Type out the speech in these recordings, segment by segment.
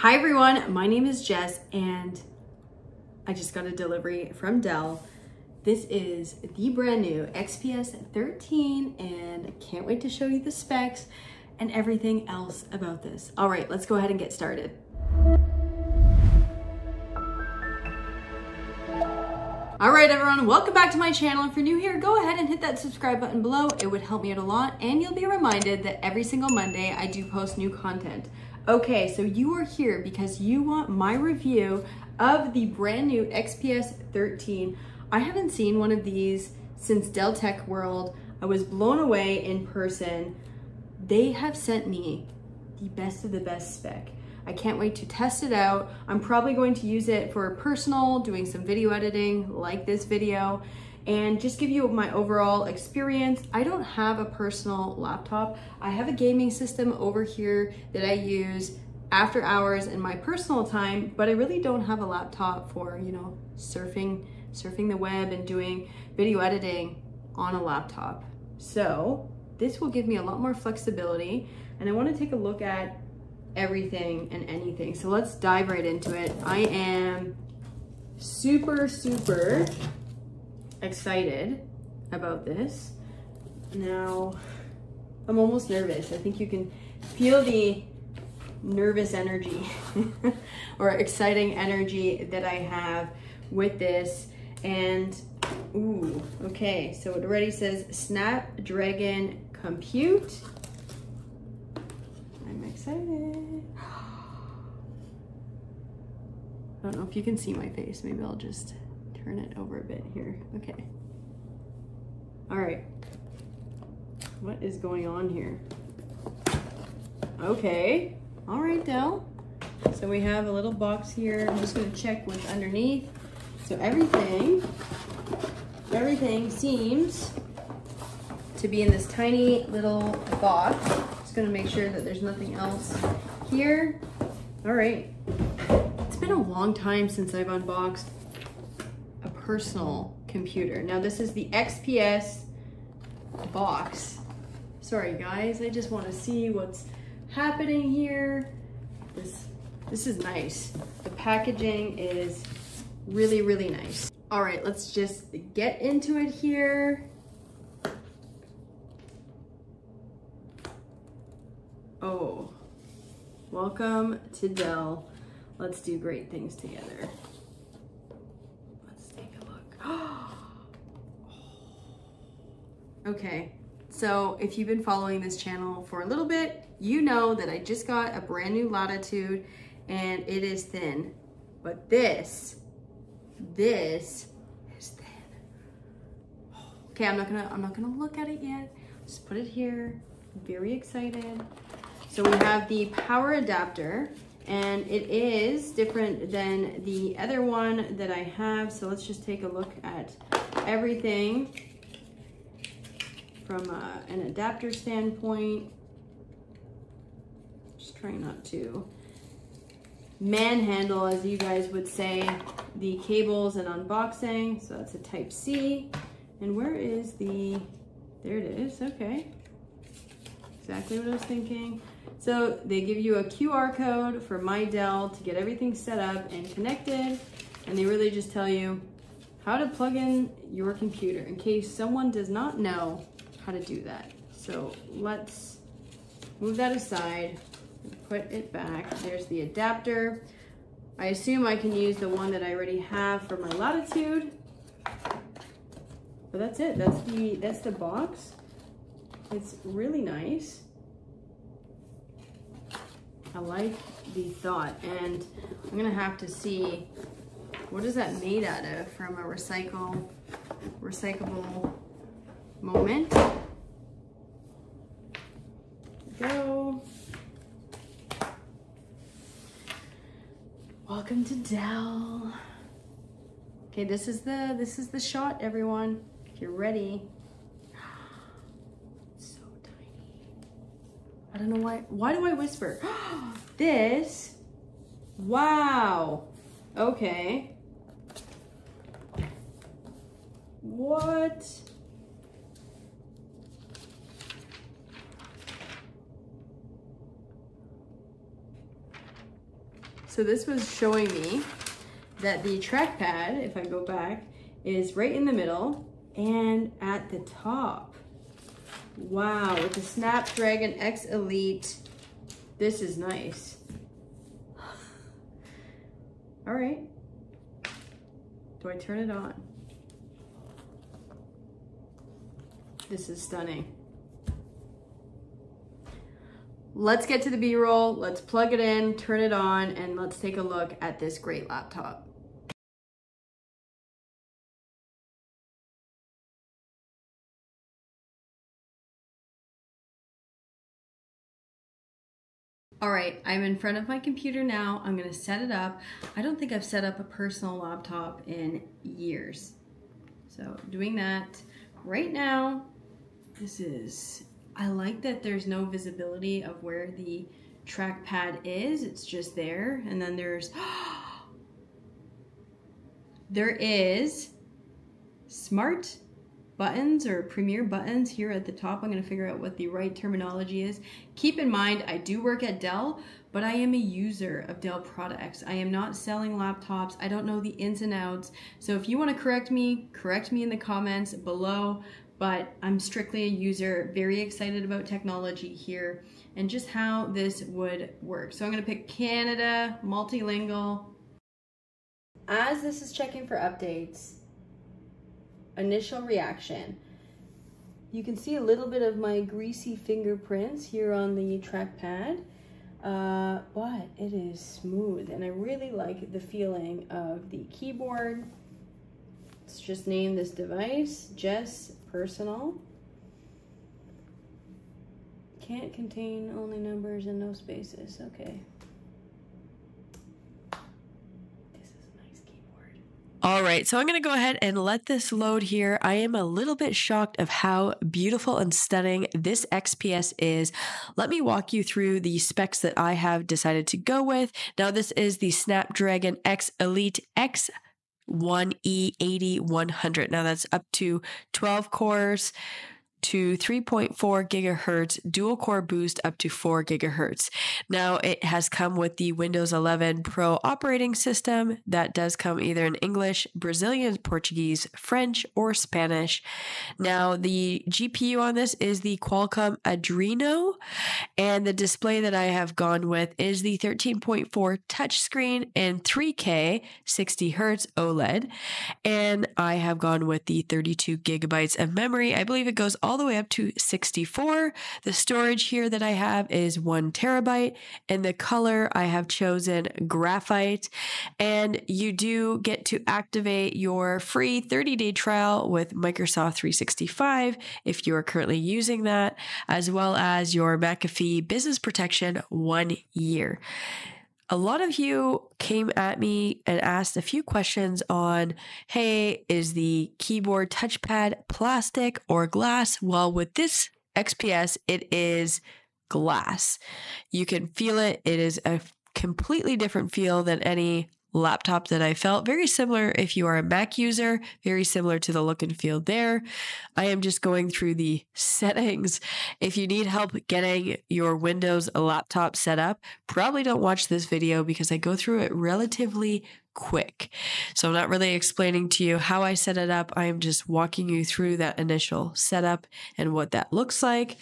Hi everyone, my name is Jess and I just got a delivery from Dell. This is the brand new XPS 13 and I can't wait to show you the specs and everything else about this. All right, let's go ahead and get started. All right, everyone, welcome back to my channel. If you're new here, go ahead and hit that subscribe button below. It would help me out a lot and you'll be reminded that every single Monday I do post new content. Okay, so you are here because you want my review of the brand new XPS 13. I haven't seen one of these since Dell Tech World. I was blown away in person. They have sent me the best of the best spec. I can't wait to test it out. I'm probably going to use it for personal, doing some video editing like this video, and just give you my overall experience. I don't have a personal laptop. I have a gaming system over here that I use after hours in my personal time, but I really don't have a laptop for, you know, surfing the web and doing video editing on a laptop. So this will give me a lot more flexibility, and I want to take a look at everything and anything. So let's dive right into it. I am super excited about this. Now, I'm almost nervous. I think you can feel the nervous energy or exciting energy that I have with this. And, ooh, okay, so it already says Snapdragon Compute. I'm excited. I don't know if you can see my face. Maybe I'll just turn it over a bit here. Okay. All right. What is going on here? Okay. All right, Dell. So we have a little box here. I'm just going to check what's underneath. So everything seems to be in this tiny little box. Just going to make sure that there's nothing else here. All right. It's been a long time since I've unboxed a personal computer. Now this is the XPS box. Sorry guys, I just want to see what's happening here. This is nice. The packaging is really nice. All right, let's just get into it here. Oh, welcome to Dell. Let's do great things together. Okay, so if you've been following this channel for a little bit, you know that I just got a brand new Latitude and it is thin, but this is thin. Okay, I'm not gonna look at it yet. Just put it here. Very excited. So we have the power adapter and it is different than the other one that I have. So let's just take a look at everything from an adapter standpoint. Just trying not to manhandle, as you guys would say, the cables and unboxing. So that's a type C. And where is the, there it is, okay. Exactly what I was thinking. So they give you a QR code for My Dell to get everything set up and connected. And they really just tell you how to plug in your computer in case someone does not know how to do that. So let's move that aside and put it back. There's the adapter. I assume I can use the one that I already have for my Latitude. But that's it. That's the box. It's really nice. I like the thought, and I'm gonna have to see what is that made out of from a recyclable moment. There we go. Welcome to Dell. Okay, this is the shot, everyone. If you're ready. It's so tiny. I don't know why do I whisper? This, wow. Okay. What? So this was showing me that the trackpad, if I go back, is right in the middle and at the top. Wow, with the Snapdragon X Elite, this is nice. All right, do I turn it on? This is stunning. Let's get to the B-roll, let's plug it in, turn it on, and let's take a look at this great laptop. All right, I'm in front of my computer now. I'm gonna set it up. I don't think I've set up a personal laptop in years. So doing that right now, this is, I like that there's no visibility of where the trackpad is. It's just there. And then there's, there is smart buttons or Premiere buttons here at the top. I'm gonna figure out what the right terminology is. Keep in mind, I do work at Dell, but I am a user of Dell products. I am not selling laptops. I don't know the ins and outs. So if you wanna correct me in the comments below, but I'm strictly a user, very excited about technology here and just how this would work. So I'm gonna pick Canada, multilingual. As this is checking for updates, initial reaction. You can see a little bit of my greasy fingerprints here on the trackpad, but it is smooth and I really like the feeling of the keyboard. Let's just name this device, Jess Personal. Can't contain only numbers and no spaces, okay. All right, so I'm gonna go ahead and let this load here. I am a little bit shocked of how beautiful and stunning this XPS is. Let me walk you through the specs that I have decided to go with. Now this is the Snapdragon X Elite X1E-80-100. Now that's up to 12 cores to 3.4 gigahertz, dual core boost up to 4 gigahertz. Now it has come with the Windows 11 Pro operating system that does come either in English, Brazilian, Portuguese, French, or Spanish. Now the GPU on this is the Qualcomm Adreno, and the display that I have gone with is the 13.4 touchscreen and 3K 60 hertz OLED. And I have gone with the 32 gigabytes of memory. I believe it goes all the way up to 64. The storage here that I have is 1 terabyte, and the color I have chosen graphite. And you do get to activate your free 30-day trial with Microsoft 365 if you are currently using that, as well as your McAfee business protection 1 year. A lot of you came at me and asked a few questions on, hey, is the keyboard touchpad plastic or glass? Well, with this XPS, it is glass. You can feel it. It is a completely different feel than any laptop that I felt. Very similar if you are a Mac user, very similar to the look and feel there. I am just going through the settings. If you need help getting your Windows laptop set up, probably don't watch this video because I go through it relatively quick. So I'm not really explaining to you how I set it up. I am just walking you through that initial setup and what that looks like.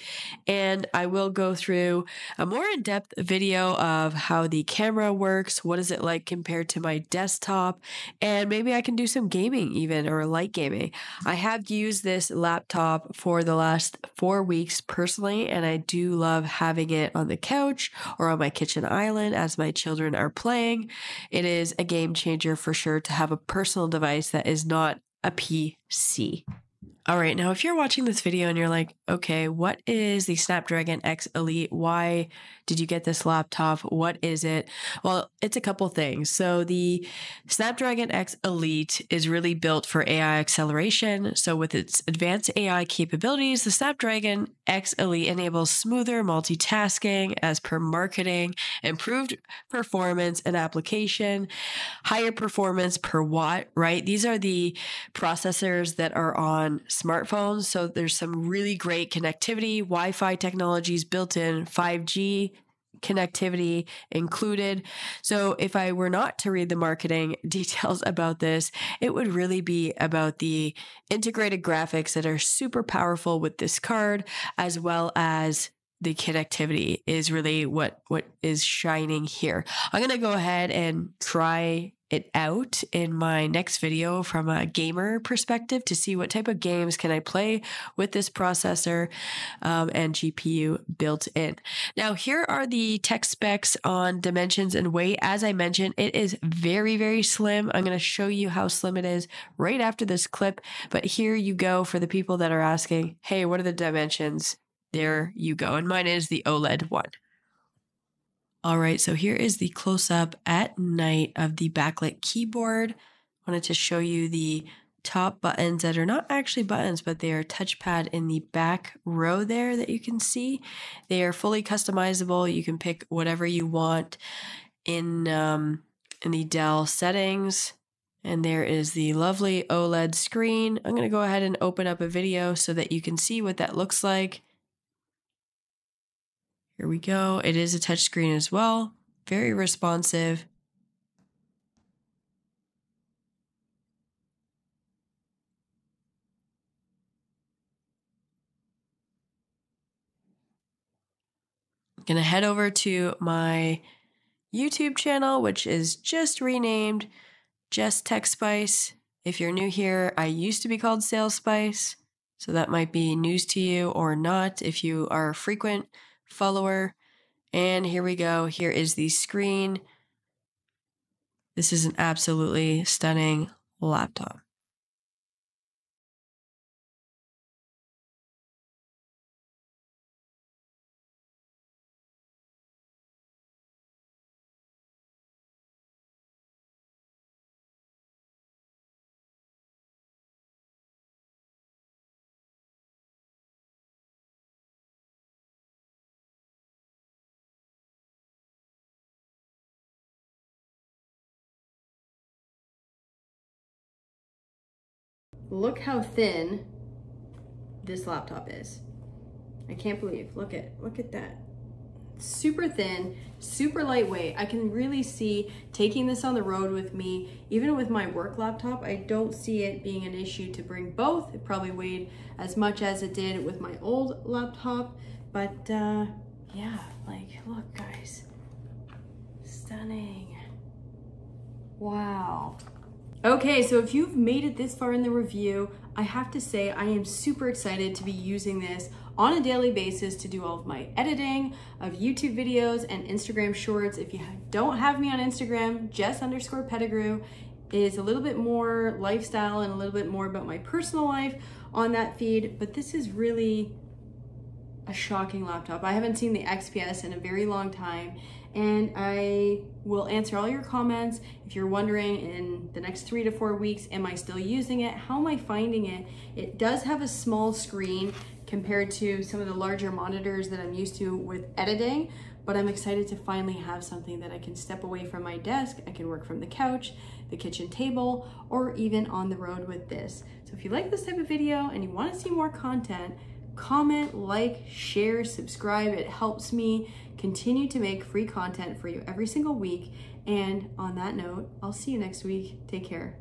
And I will go through a more in-depth video of how the camera works, what is it like compared to my desktop, and maybe I can do some gaming even, or light gaming. I have used this laptop for the last 4 weeks personally, and I do love having it on the couch or on my kitchen island as my children are playing. It is a game changer for sure to have a personal device that is not a PC. All right, now if you're watching this video and you're like, okay, what is the Snapdragon X Elite? Why did you get this laptop? What is it? Well, it's a couple things. So the Snapdragon X Elite is really built for AI acceleration. So with its advanced AI capabilities, the Snapdragon X Elite enables smoother multitasking as per marketing, improved performance and application, higher performance per watt, right? These are the processors that are on smartphones. So there's some really great connectivity, Wi-Fi technologies built in, 5G, connectivity included. So if I were not to read the marketing details about this, it would really be about the integrated graphics that are super powerful with this card, as well as the connectivity is really what is shining here. I'm going to go ahead and try it out in my next video from a gamer perspective to see what type of games can I play with this processor and GPU built in. Now, here are the tech specs on dimensions and weight. As I mentioned, it is very, very slim. I'm going to show you how slim it is right after this clip. But here you go for the people that are asking, hey, what are the dimensions? There you go. And mine is the OLED one. All right, so here is the close-up at night of the backlit keyboard. I wanted to show you the top buttons that are not actually buttons, but they are touchpad in the back row there that you can see. They are fully customizable. You can pick whatever you want in the Dell settings. And there is the lovely OLED screen. I'm going to go ahead and open up a video so that you can see what that looks like. Here we go. It is a touchscreen as well. Very responsive. I'm going to head over to my YouTube channel, which is just renamed JessTechSpice. If you're new here, I used to be called Sales Spice, so that might be news to you or not if you are a frequent follower. And here we go. Here is the screen. This is an absolutely stunning laptop. Look how thin this laptop is. I can't believe, look at that. Super thin, super lightweight. I can really see taking this on the road with me, even with my work laptop, I don't see it being an issue to bring both. It probably weighed as much as it did with my old laptop, but yeah, like, look guys, stunning, wow. Okay, so if you've made it this far in the review, I have to say I am super excited to be using this on a daily basis to do all of my editing of YouTube videos and Instagram shorts. If you don't have me on Instagram, Jess_Pettigrew is a little bit more lifestyle and a little bit more about my personal life on that feed, but this is really a shocking laptop. I haven't seen the XPS in a very long time, and I will answer all your comments. If you're wondering in the next 3 to 4 weeks, am I still using it? How am I finding it? It does have a small screen compared to some of the larger monitors that I'm used to with editing, but I'm excited to finally have something that I can step away from my desk. I can work from the couch, the kitchen table, or even on the road with this. So if you like this type of video and you wanna see more content, comment, like, share, subscribe. It helps me continue to make free content for you every single week. And on that note, I'll see you next week. Take care.